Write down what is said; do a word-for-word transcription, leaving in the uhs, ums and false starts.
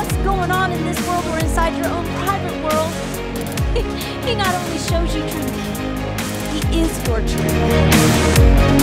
what's going on in this world or inside your own private world, he not only shows you truth, he is your truth.